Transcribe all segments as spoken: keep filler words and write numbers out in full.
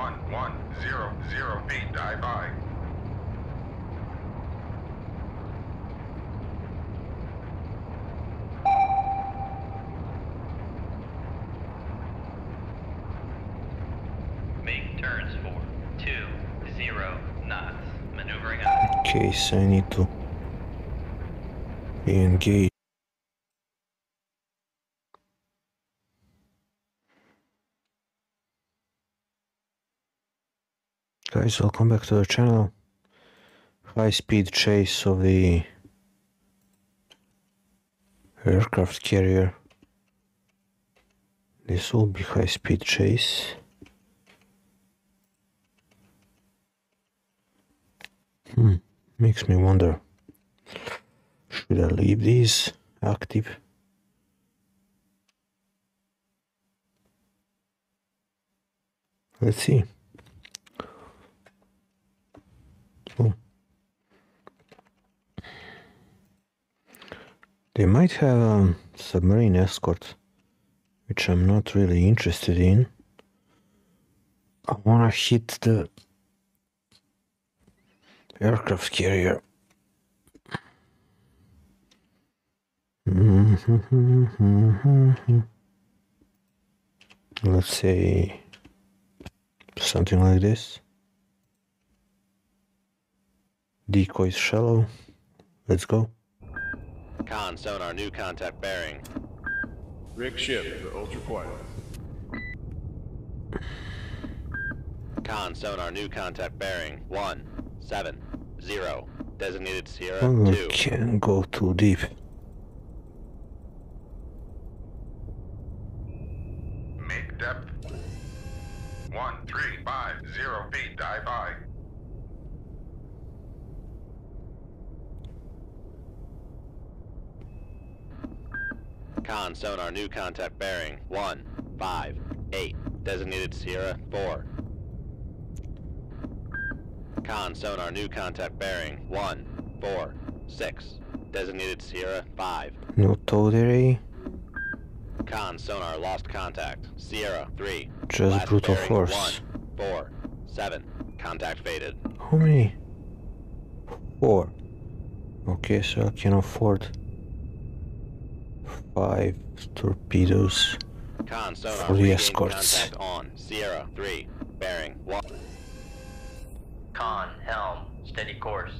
one one zero zero eight, dive by. Make turns for two zero knots. Maneuvering up. Okay, so I need to engage. Guys, welcome back to the channel. High speed chase of the aircraft carrier. This will be high speed chase. Hmm, makes me wonder, should I leave these active? Let's see. They might have a submarine escort, which I'm not really interested in. I wanna hit the aircraft carrier. Let's say something like this. Decoys shallow. Let's go. Con sonar, new contact bearing. Rick ship for ultra quiet. Con sonar, new contact bearing. One seven zero. Designated Sierra oh, two. Can't go too deep. Make depth. One three five zero feet. Dive by. Con sonar, new contact bearing one five eight, designated Sierra four. Con sonar, new contact bearing one four six, designated Sierra five. No totery. Con sonar, lost contact Sierra three. Just brutal force. One four seven, contact faded. How many? Four. Okay, so I can afford five torpedoes for the escorts. On Sierra three, bearing one. Con helm, steady course.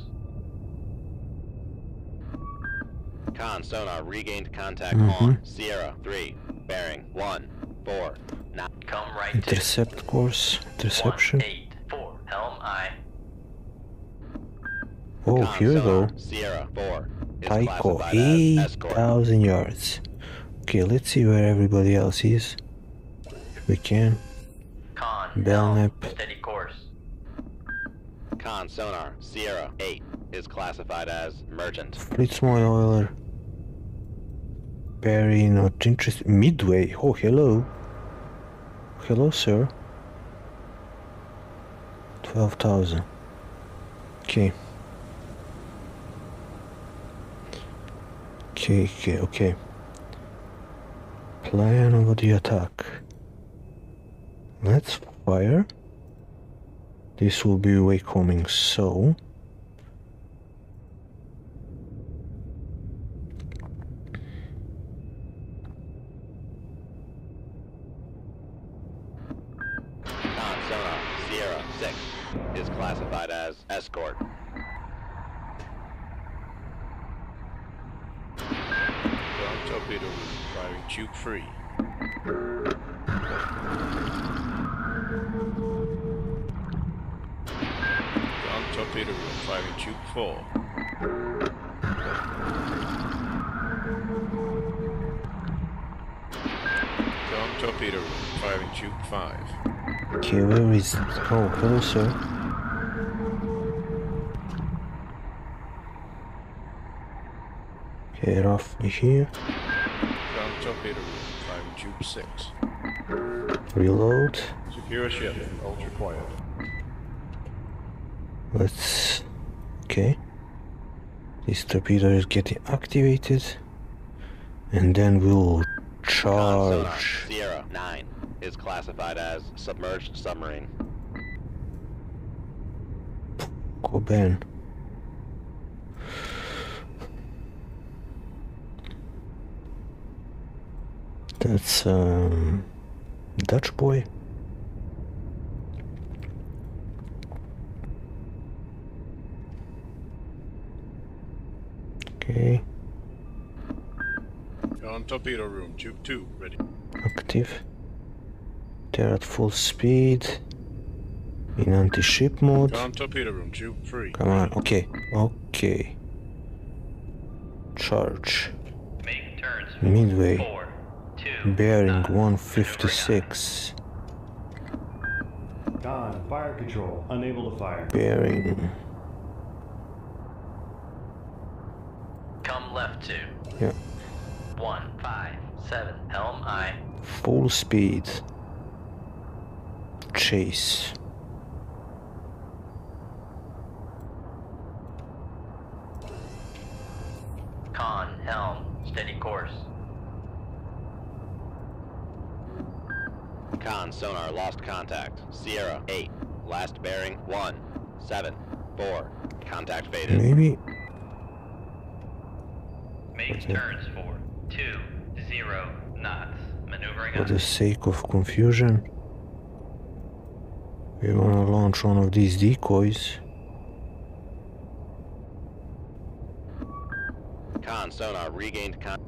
Con sonar, regained contact mm-hmm. on Sierra three, bearing one four. Not come right. Intercept to course. Interception. One, eight four. Helm I. Oh, Con here sonar, though. Sierra four. Tycho, eight thousand yards. Okay, let's see where everybody else is. If we can. Con, Belknap. Steady course. Con sonar, Sierra eight is classified as merchant. Flitzmoy oiler. Very not interested. Midway. Oh, hello. Hello, sir. twelve thousand. Okay. Okay, okay, okay. Plan over the attack. Let's fire. This will be waycoming, so Sierra, Sierra six is classified as escort. Torpedo firing tube free. Down torpedo firing tube four. Down torpedo firing tube five. Okay, where is oh hello sir? Okay, roughly here. Ground torpedo firing tube six. Reload. Secure ship, ultra quiet. Let's. Okay. This torpedo is getting activated. And then we'll charge. Sierra nine is classified as submerged submarine. Cobain. That's um, Dutch boy. Okay. On torpedo room, tube two, ready. Active. They're at full speed. In anti-ship mode. On torpedo room, tube three. Come on, okay, okay. Charge. Make turns. Midway. Four, two, bearing one fifty six. Don, fire control, unable to fire. Bearing. Come left two. Yeah. One five seven helm I. Full speed. Chase. Con helm steady course. Con sonar lost contact. Sierra eight. Last bearing one seven four. Contact faded. Maybe. Make turns for two zero knots. Maneuvering for the sake of confusion. We wanna launch one of these decoys. Con sonar regained con.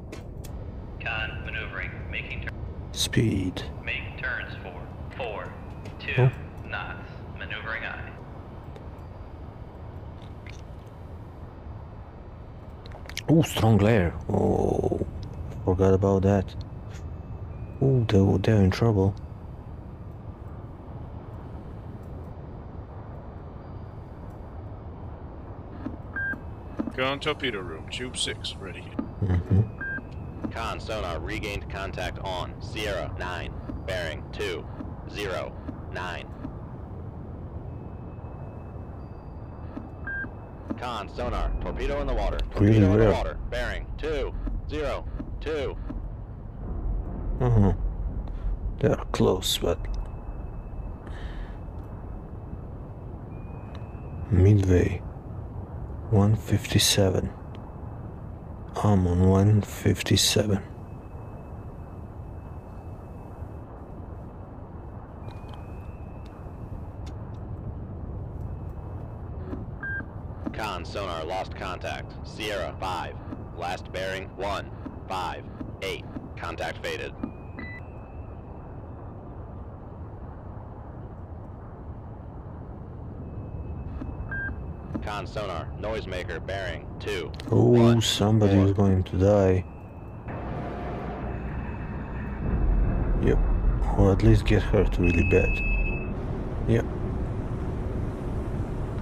Con maneuvering, making turn. Speed. Make turns for four, two oh. knots. Maneuvering eye. Oh, strong glare. Oh, forgot about that. Oh, they're, they're in trouble. Con torpedo room, tube six, ready. Mm-hmm. Con sonar regained contact on Sierra nine, bearing two, zero, nine. Con sonar, torpedo in the water. Torpedo really in rare. The water. Bearing two zero two. Mm-hmm. They're close, but Midway one fifty seven. I'm on one fifty seven. Con sonar lost contact. Sierra five. Last bearing one five eight. Contact faded. Con sonar noisemaker bearing two. Oh, somebody is going to die. Yep. Or at least get hurt really bad. Yep.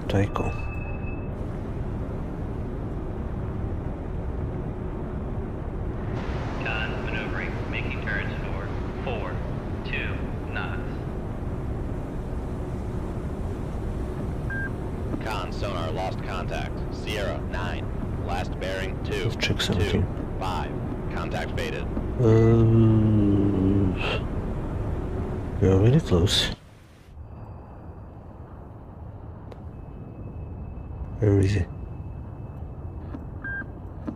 Tycho. Close. Where is it?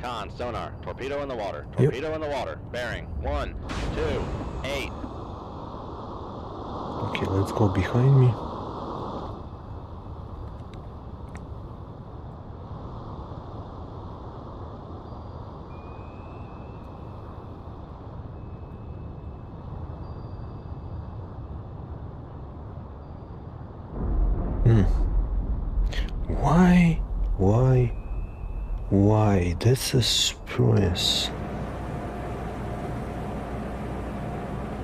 Con sonar, torpedo in the water, torpedo yep. in the water, bearing one, two, eight. Okay, let's go behind me. Why? Why? Why? That's a Spruance.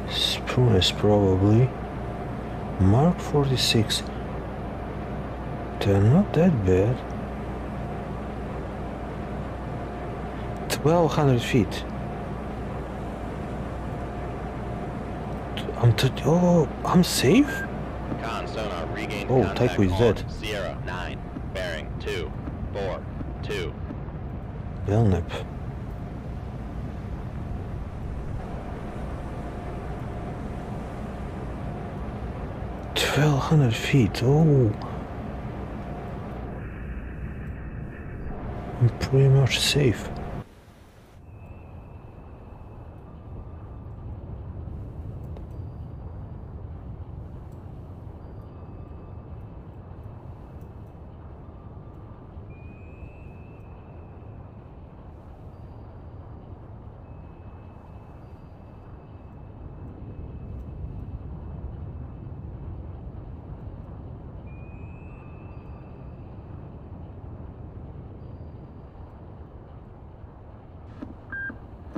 Spruance probably. Mark forty six. They're not that bad. Twelve hundred feet. I'm t oh, I'm safe? Con sonar regained oh, Tycho is dead. Sierra nine. Bearing two, four, two. Belknap. Twelve hundred feet. Oh, we're pretty much safe.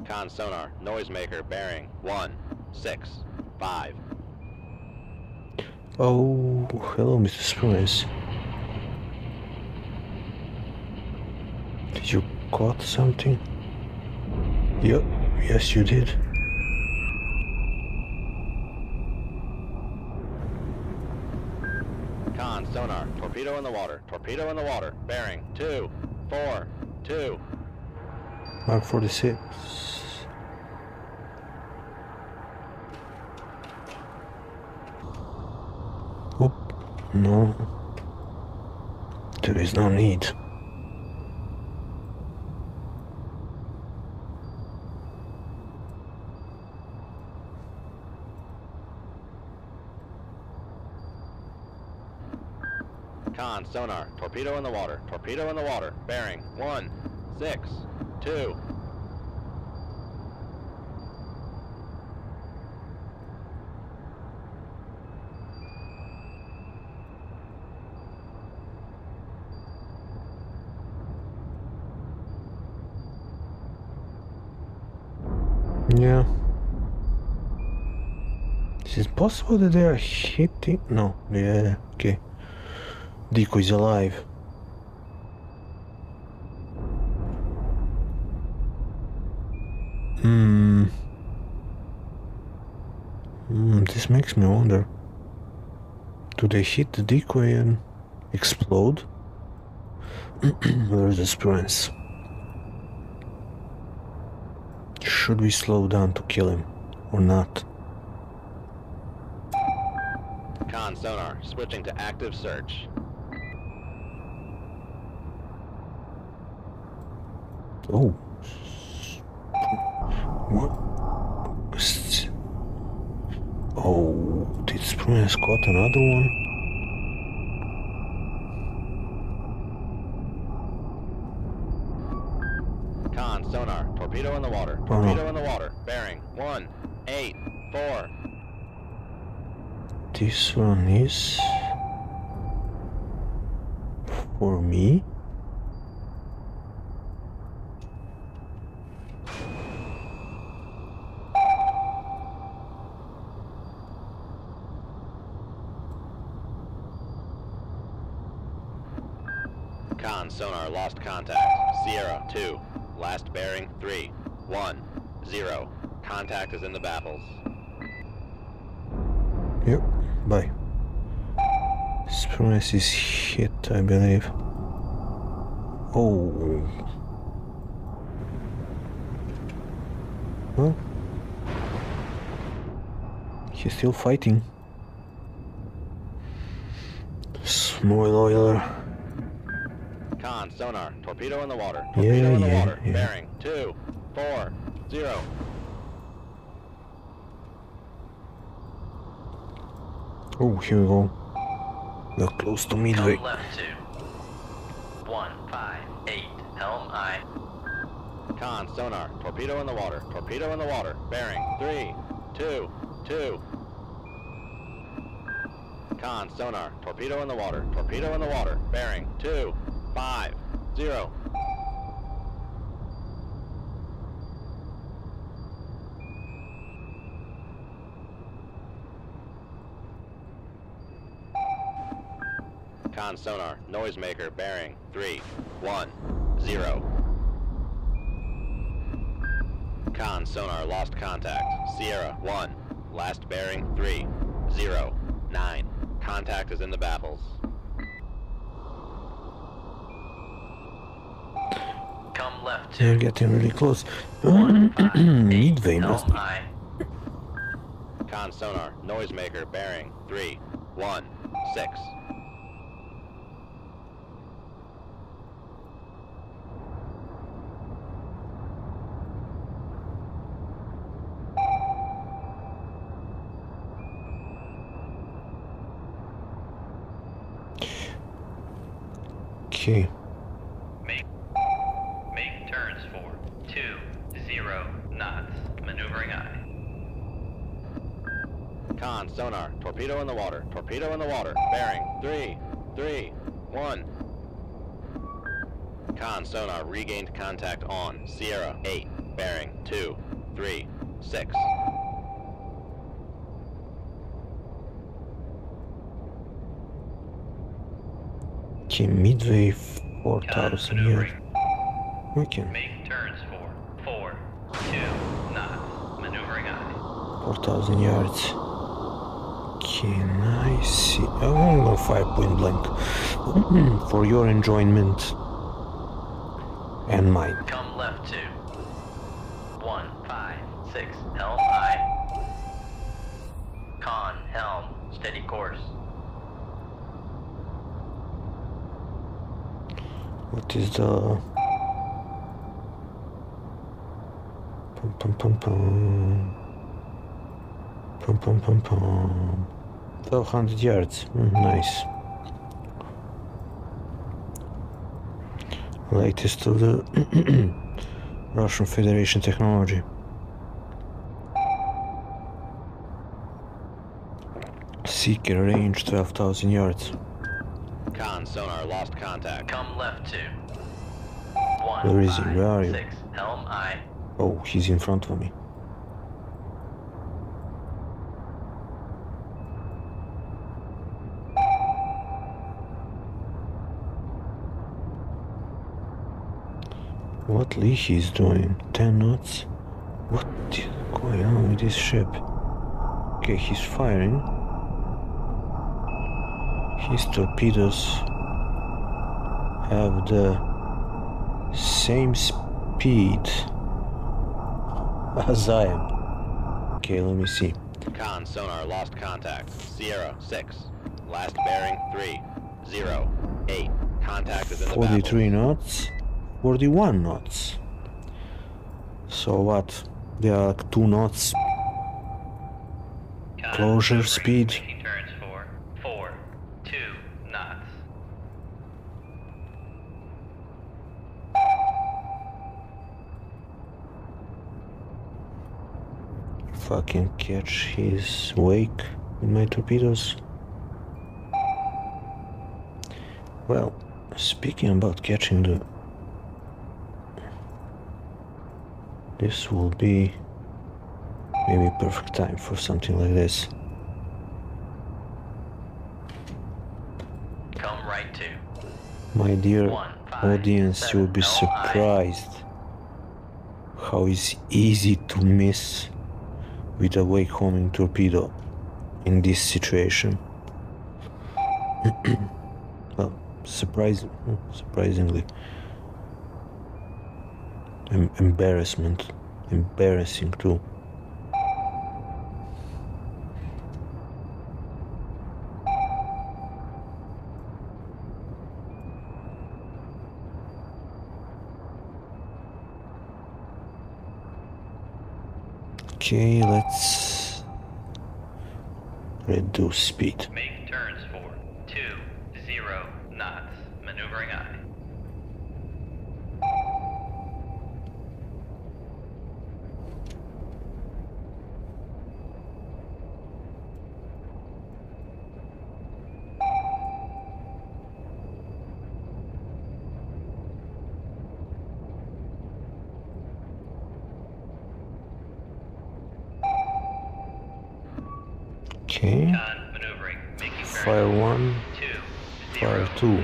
Con sonar, noisemaker, bearing, one, six, five. Oh, hello, Mister Spruance. Did you caught something? Yep, yes you did. Con sonar, torpedo in the water, torpedo in the water, bearing, two, four, two. Mark forty six. Oop, no. There is no need. Con sonar, torpedo in the water, torpedo in the water, bearing, one, six. Two. Yeah. Is it possible that they are hitting? No. Yeah. Okay. Deco is alive. Hmm. Mm, this makes me wonder. Do they hit the decoy and explode? Where's the Spruance? Should we slow down to kill him or not? Con sonar, switching to active search. Oh. What? Oh, did Spruance caught another one? Con sonar, torpedo in the water, torpedo oh. in the water, bearing one, eight, four. This one is for me. Con sonar lost contact. Sierra two. Last bearing three. One. Zero. Contact is in the baffles. Yep. Bye. Spruance is hit, I believe. Oh. Well. He's still fighting. Small oiler. Con sonar, torpedo in the water, torpedo yeah, in the yeah, water, yeah. bearing, two, four, zero. Oh, here we go. We're close to Midway. Come left two, one, five, eight, helm I. Con sonar, torpedo in the water, torpedo in the water, bearing, three, two, two. Con sonar, torpedo in the water, torpedo in the water, bearing, two, Five, zero. Con sonar, noisemaker, bearing, three, one, zero. Con sonar, lost contact. Sierra, one. Last bearing, three, zero, nine. Contact is in the baffles. Left They're getting really close. Midway must be. Con sonar, noisemaker, bearing, three, one, six. Okay. Make, make turns for two zero knots. Maneuvering eye. Con, sonar. Torpedo in the water. Torpedo in the water. Bearing three three one. Con, sonar. Regained contact on Sierra eight. Bearing two three six. Okay, Midway four thousand here. Okay. Make turns for four, two, knots. Maneuvering eye. four thousand yards. Okay, nice. Oh no, five point blank. For your enjoyment and mine. Come left to one five six helm I. Con helm steady course. What is the pum pum pum pum pum pum pum pum twelve hundred yards. Mm, nice. Latest of the Russian Federation technology. Seeker range twelve thousand yards. Con, sonar, lost contact. Come left to one. Where is he? Where are you? Six, helm I. Oh, he's in front of me. What Lee he's doing? Ten knots? What is going on with this ship? Okay, he's firing. His torpedoes have the same speed as I am. Okay, let me see. Con, sonar, lost contact. Sierra six. Last bearing three zero eight. Contact is in the forty-three knots, forty-one knots. So what? There are two knots. Closure speed. I can catch his wake with my torpedoes. Well, speaking about catching the... This will be maybe perfect time for something like this. Come right to. My dear One, five, audience, seven, you'll be no surprised eye. How it's easy to miss with a wake homing torpedo in this situation. Well, surprising, surprisingly, em embarrassment, embarrassing too. Okay, let's reduce speed. Make turns for two zero knots. Maneuvering eye. Okay. Fire one, fire two.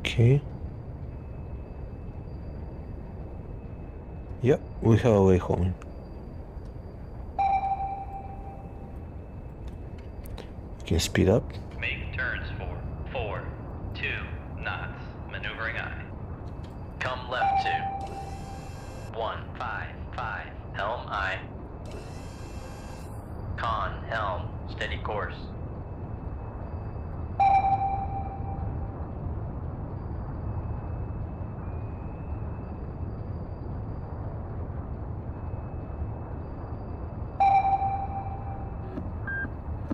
Okay. Yep, we have a way home. Can speed up. Make turns for four, two knots. Maneuvering eye. Come left to one, five, five. Helm eye. Con helm steady course.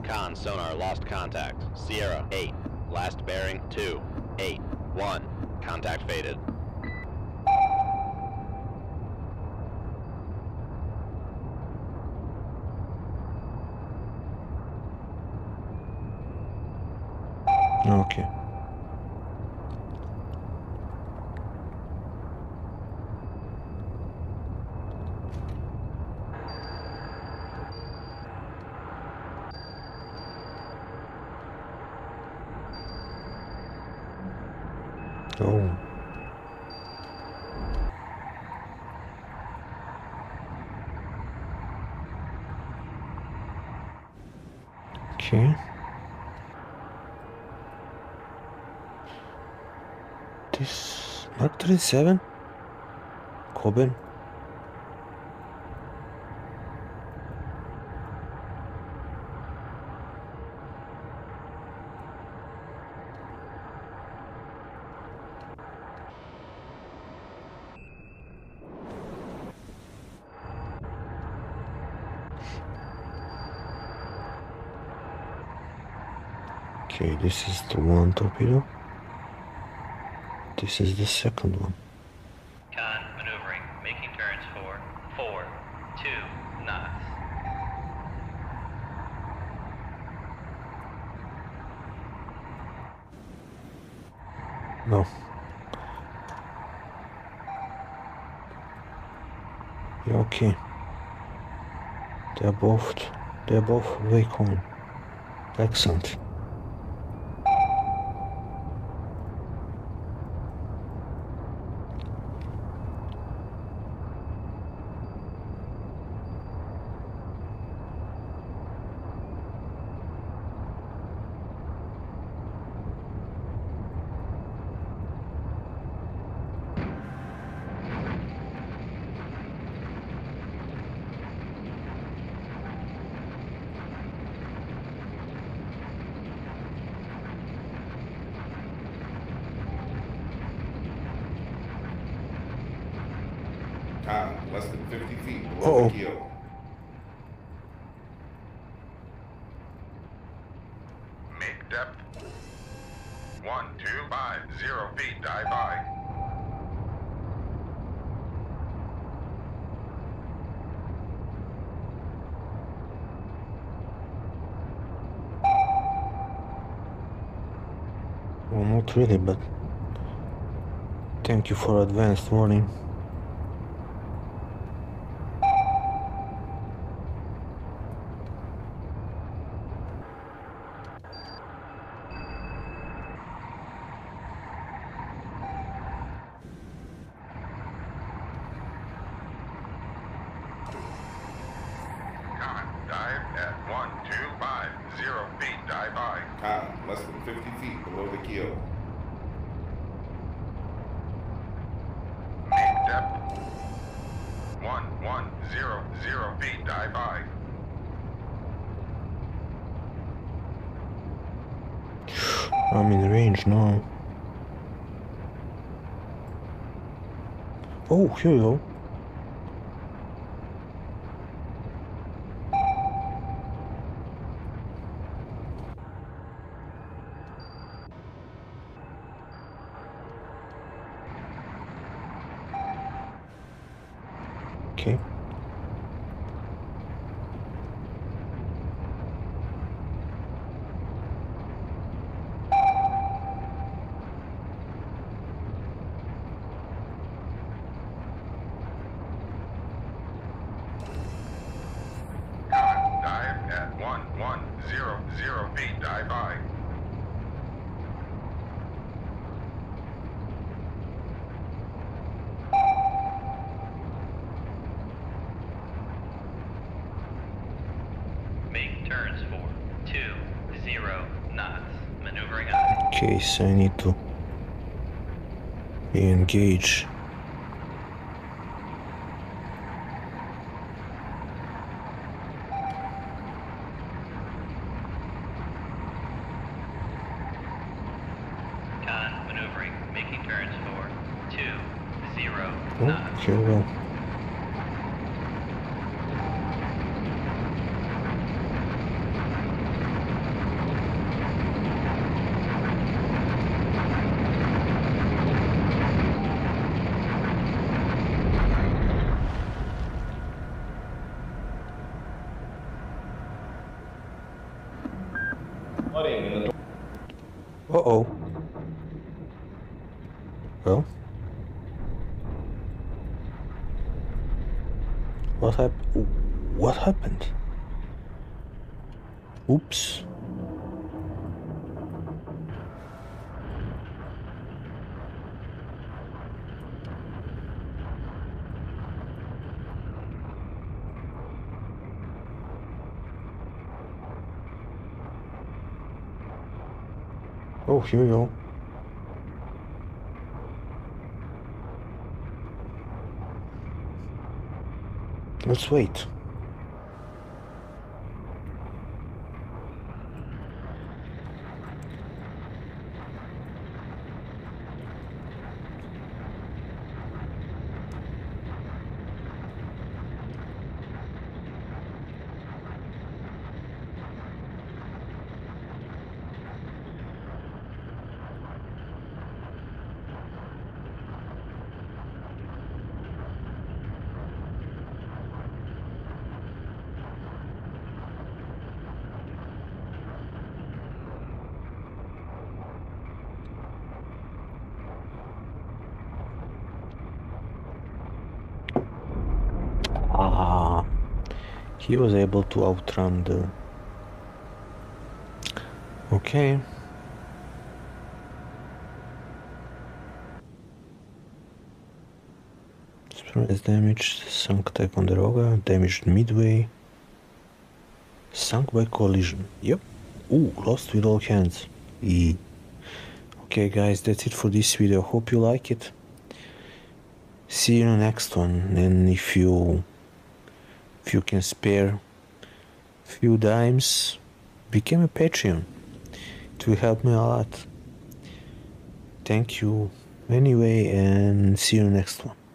con sonar lost contact. Sierra eight. Last bearing two eight one. Contact faded. Okay. Oh. Okay. This Mark forty seven. Coben. Okay, this is the one torpedo. This is the second one. Con maneuvering, making turns for four, two knots. No. Yeah, okay. They're both, they're both way on. Excellent. Con, less than fifty feet below uh-oh. the keel. Make depth. One, two, five, zero feet, dive by. Well, not really, but thank you for advanced warning. Less than fifty feet below the keel. Make depth. One, one, zero, zero feet, dive by. I'm in range now. Oh, here we go. Okay. Dive at one, one, zero, zero feet, dive by. Case I need to engage. Con maneuvering, making turns for two zero knots. Okay, well. flooding in the door. Uh-oh. Well? What happened? What happened? Oops. Oh, here we go. Let's wait. He was able to outrun the... Okay. Spruance damaged, sunk Ticonderoga, damaged Midway, sunk by collision. Yep. Ooh, lost with all hands. E. Okay guys, that's it for this video. Hope you like it. See you in the next one, and if you... if you can spare a few dimes, become a Patreon. It will help me a lot. Thank you anyway, and see you next one.